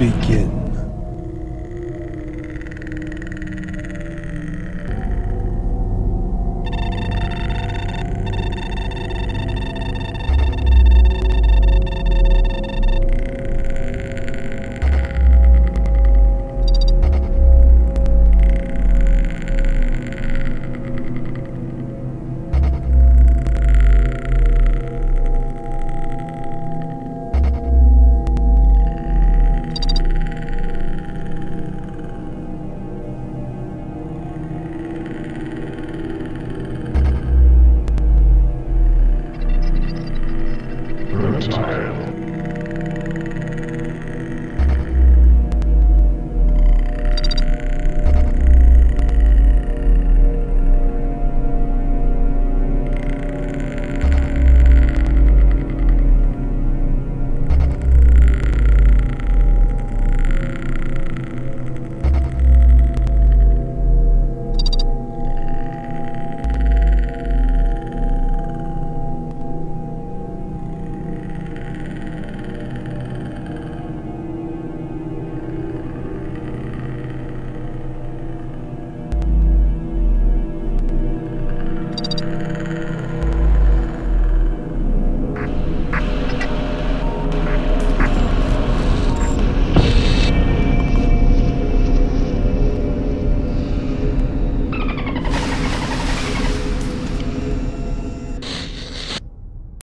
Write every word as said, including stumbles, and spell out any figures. begin.